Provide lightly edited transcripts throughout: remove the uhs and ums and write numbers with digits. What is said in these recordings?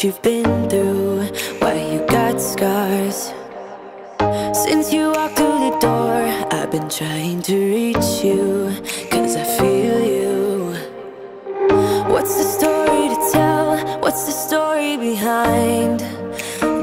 what you've been through, why you got scars. Since you walked through the door, I've been trying to reach you, cause I feel you. What's the story to tell? What's the story behind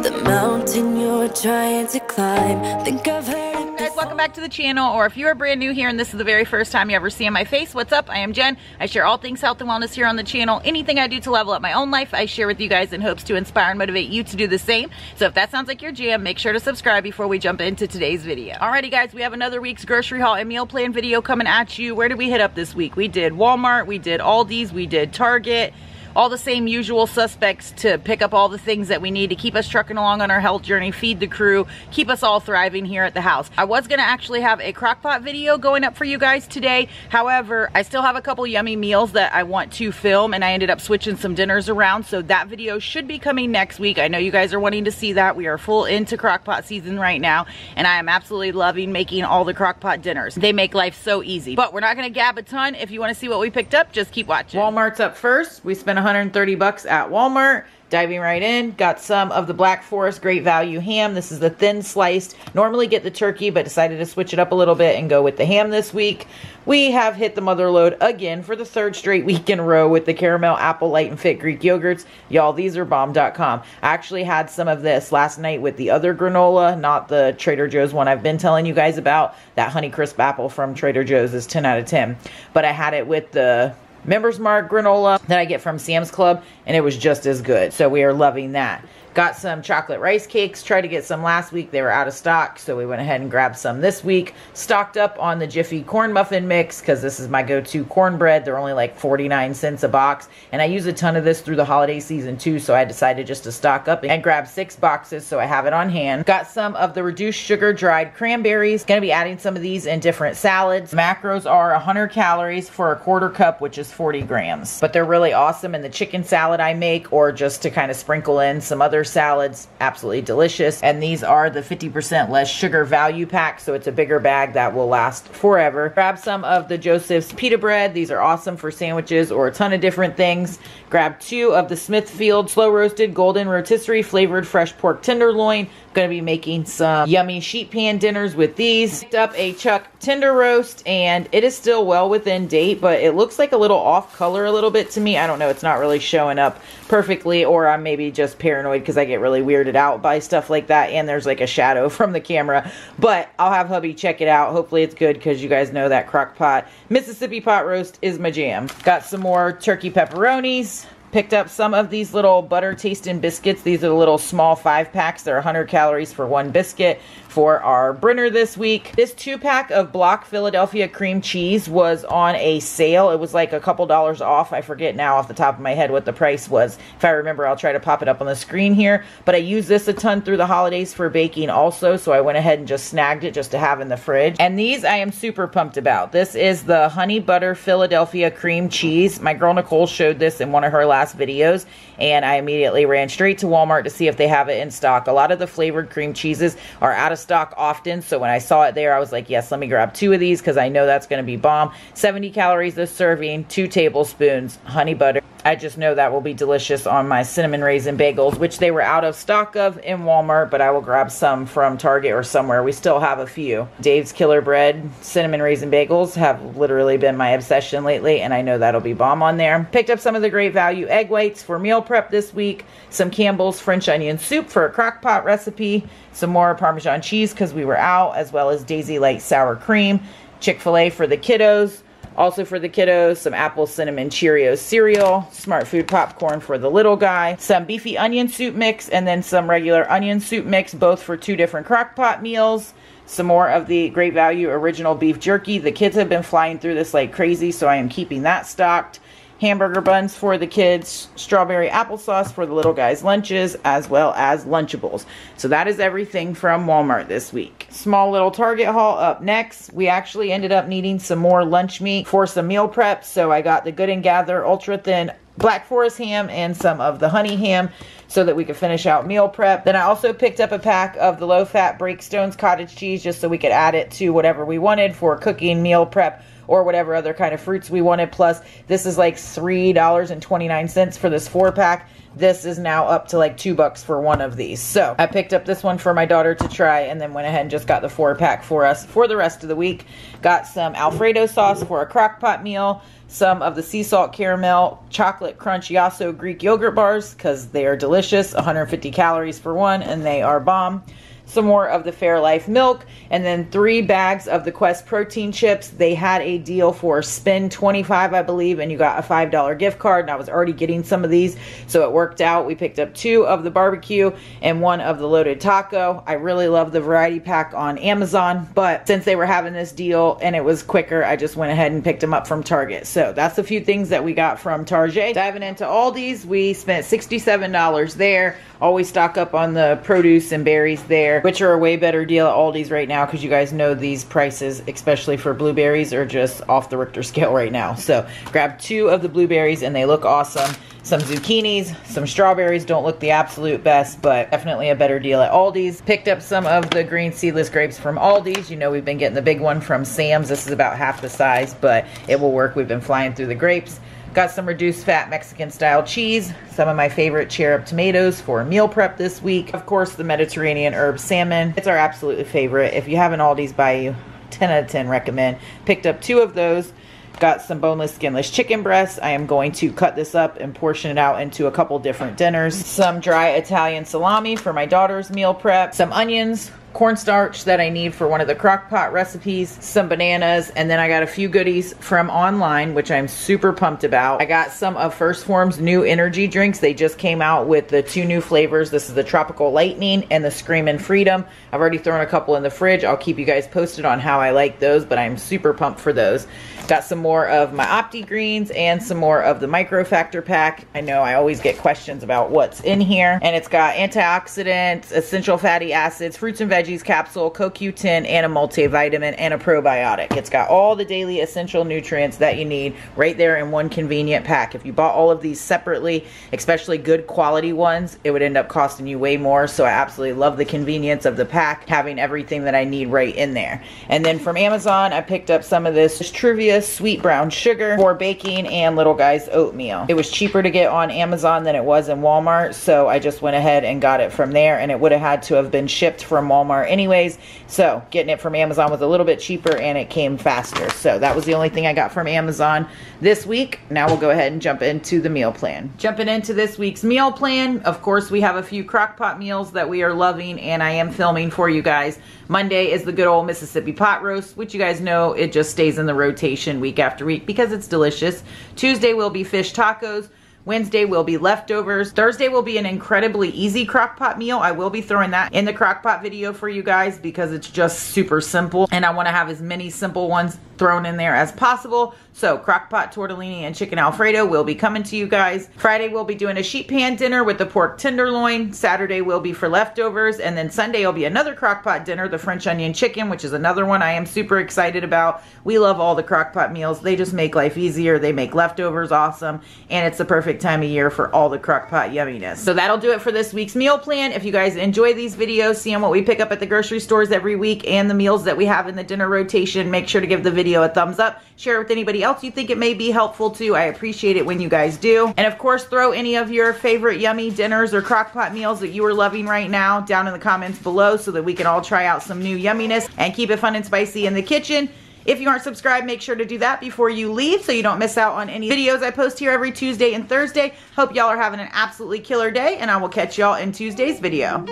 the mountain you're trying to climb? Think I've heard it before. Guys, welcome back to the channel, or if you are brand new here and this is the very first time you ever see my face, what's up? I am Jen. I share all things health and wellness here on the channel. Anything I do to level up my own life, I share with you guys in hopes to inspire and motivate you to do the same. So if that sounds like your jam, make sure to subscribe before we jump into today's video. Alrighty guys, we have another week's grocery haul and meal plan video coming at you. Where did we hit up this week? We did Walmart, we did Aldi's, we did Target. All the same usual suspects to pick up all the things that we need to keep us trucking along on our health journey, feed the crew, keep us all thriving here at the house. I was gonna actually have a Crock-Pot video going up for you guys today. However, I still have a couple yummy meals that I want to film, and I ended up switching some dinners around, so that video should be coming next week. I know you guys are wanting to see that. We are full into Crock-Pot season right now, and I am absolutely loving making all the Crock-Pot dinners. They make life so easy, but we're not gonna gab a ton. If you wanna see what we picked up, just keep watching. Walmart's up first. We spent $130 at Walmart. Diving right in, got some of the Black Forest Great Value ham. This is the thin sliced. Normally get the turkey, but decided to switch it up a little bit and go with the ham this week. We have hit the mother load again for the third straight week in a row with the caramel apple Light and Fit Greek yogurts. Y'all, these are bomb.com. I actually had some of this last night with the other granola, not the Trader Joe's one I've been telling you guys about. That Honey Crisp apple from Trader Joe's is 10 out of 10. But I had it with the Member's Mark granola that I get from Sam's Club, and it was just as good, so we are loving that. Got some chocolate rice cakes. Tried to get some last week. They were out of stock, so we went ahead and grabbed some this week. Stocked up on the Jiffy corn muffin mix because this is my go-to cornbread. They're only like 49 cents a box, and I use a ton of this through the holiday season too, so I decided just to stock up and grab 6 boxes so I have it on hand. Got some of the reduced sugar dried cranberries. Going to be adding some of these in different salads. Macros are 100 calories for a 1/4 cup, which is 40 grams. But they're really awesome in the chicken salad I make or just to kind of sprinkle in some other salads. Absolutely delicious. And these are the 50% less sugar value pack, so it's a bigger bag that will last forever. Grab some of the Joseph's pita bread. These are awesome for sandwiches or a ton of different things. Grab 2 of the Smithfield slow roasted golden rotisserie flavored fresh pork tenderloin. Gonna be making some yummy sheet pan dinners with these. Picked up a chuck tender roast, and it is still well within date, but it looks like a little off color a little bit to me. I don't know, it's not really showing up perfectly, or I'm maybe just paranoid because I get really weirded out by stuff like that, and there's like a shadow from the camera. But I'll have hubby check it out. Hopefully it's good, because you guys know that Crock-Pot Mississippi pot roast is my jam. Got some more turkey pepperonis. Picked up some of these little butter tasting biscuits. These are the little small 5-packs. They're 100 calories for 1 biscuit for our Brinner this week. This 2-pack of block Philadelphia cream cheese was on a sale. It was like a couple dollars off. I forget now off the top of my head what the price was. If I remember, I'll try to pop it up on the screen here. But I use this a ton through the holidays for baking also, so I went ahead and just snagged it just to have in the fridge. And these I am super pumped about. This is the honey butter Philadelphia cream cheese. My girl Nicole showed this in one of her last videos, and I immediately ran straight to Walmart to see if they have it in stock. A lot of the flavored cream cheeses are out of stock often, so when I saw it there, I was like, yes, let me grab 2 of these because I know that's going to be bomb. 70 calories a serving, 2 tablespoons honey butter. I just know that will be delicious on my cinnamon raisin bagels, which they were out of stock of in Walmart, but I will grab some from Target or somewhere. We still have a few. Dave's Killer Bread cinnamon raisin bagels have literally been my obsession lately, and I know that'll be bomb on there. Picked up some of the Great Value egg whites for meal prep this week, some Campbell's French onion soup for a crock pot recipe, some more Parmesan cheese because we were out, as well as Daisy light sour cream, Chick-fil-A for the kiddos. Also for the kiddos, some apple cinnamon Cheerios cereal, Smart Food popcorn for the little guy, some beefy onion soup mix, and then some regular onion soup mix, both for 2 different Crock-Pot meals. Some more of the Great Value original beef jerky. The kids have been flying through this like crazy, so I am keeping that stocked. Hamburger buns for the kids, strawberry applesauce for the little guys' lunches, as well as Lunchables. So that is everything from Walmart this week. Small little Target haul up next. We actually ended up needing some more lunch meat for some meal prep, so I got the Good and Gather ultra thin Black Forest ham and some of the honey ham so that we could finish out meal prep. Then I also picked up a pack of the low-fat Breakstone's cottage cheese just so we could add it to whatever we wanted for cooking, meal prep, or whatever other kind of fruits we wanted. Plus, this is like $3.29 for this 4-pack. This is now up to like $2 for one of these. So I picked up this one for my daughter to try and then went ahead and just got the 4-pack for us for the rest of the week. Got some Alfredo sauce for a Crock-Pot meal, some of the sea salt caramel chocolate crunch Yasso Greek yogurt bars because they are delicious, 150 calories for one, and they are bomb. Some more of the Fairlife milk, and then 3 bags of the Quest protein chips. They had a deal for spend $25, I believe, and you got a $5 gift card, and I was already getting some of these, so it worked out. We picked up 2 of the barbecue and 1 of the loaded taco. I really love the variety pack on Amazon, but since they were having this deal and it was quicker, I just went ahead and picked them up from Target. So that's a few things that we got from Target. Diving into Aldi's, we spent $67 there. Always stock up on the produce and berries there, which are a way better deal at Aldi's right now because you guys know these prices, especially for blueberries, are just off the Richter scale right now. So grab 2 of the blueberries and they look awesome. Some zucchinis, some strawberries, don't look the absolute best, but definitely a better deal at Aldi's. Picked up some of the green seedless grapes from Aldi's. You know we've been getting the big one from Sam's. This is about half the size, but it will work. We've been flying through the grapes. Got some reduced fat Mexican style cheese, some of my favorite cherub tomatoes for meal prep this week. Of course, the Mediterranean herb salmon. It's our absolutely favorite. If you have an Aldi's by you, 10 out of 10 recommend. Picked up 2 of those. Got some boneless, skinless chicken breasts. I am going to cut this up and portion it out into a couple different dinners. Some dry Italian salami for my daughter's meal prep. Some onions, cornstarch that I need for one of the Crock-Pot recipes, some bananas, and then I got a few goodies from online, which I'm super pumped about. I got some of First Form's new energy drinks. They just came out with the 2 new flavors. This is the Tropical Lightning and the Screamin' Freedom. I've already thrown a couple in the fridge. I'll keep you guys posted on how I like those, but I'm super pumped for those. Got some more of my OptiGreens and some more of the Microfactor pack. I know I always get questions about what's in here, and it's got antioxidants, essential fatty acids, fruits and veggies, capsule, CoQ10, and a multivitamin and a probiotic. It's got all the daily essential nutrients that you need right there in one convenient pack. If you bought all of these separately, especially good quality ones, it would end up costing you way more. So I absolutely love the convenience of the pack, having everything that I need right in there. And then from Amazon, I picked up some of this Trivia sweet brown sugar for baking and little guys oatmeal. It was cheaper to get on Amazon than it was in Walmart, so I just went ahead and got it from there, and it would have had to have been shipped from Walmart anyways, so getting it from Amazon was a little bit cheaper and it came faster. So that was the only thing I got from Amazon this week. Now we'll go ahead and jump into the meal plan. Jumping into this week's meal plan, of course we have a few Crock-Pot meals that we are loving and I am filming for you guys. Monday is the good old Mississippi pot roast, which you guys know it just stays in the rotation week after week because it's delicious. Tuesday will be fish tacos. Wednesday will be leftovers. Thursday will be an incredibly easy Crock-Pot meal. I will be throwing that in the Crock-Pot video for you guys because it's just super simple and I want to have as many simple ones thrown in there as possible. So Crock-Pot tortellini and chicken Alfredo will be coming to you guys. Friday we'll be doing a sheet pan dinner with the pork tenderloin. Saturday will be for leftovers, and then Sunday will be another Crock-Pot dinner, the French onion chicken, which is another one I am super excited about. We love all the Crock-Pot meals. They just make life easier. They make leftovers awesome, and it's the perfect time of year for all the Crock-Pot yumminess. So that'll do it for this week's meal plan. If you guys enjoy these videos, seeing what we pick up at the grocery stores every week and the meals that we have in the dinner rotation, make sure to give the video a thumbs up. Share it with anybody else you think it may be helpful to. I appreciate it when you guys do. And of course, throw any of your favorite yummy dinners or Crock-Pot meals that you are loving right now down in the comments below so that we can all try out some new yumminess and keep it fun and spicy in the kitchen. If you aren't subscribed, make sure to do that before you leave so you don't miss out on any videos I post here every Tuesday and Thursday. Hope y'all are having an absolutely killer day, and I will catch y'all in Tuesday's video.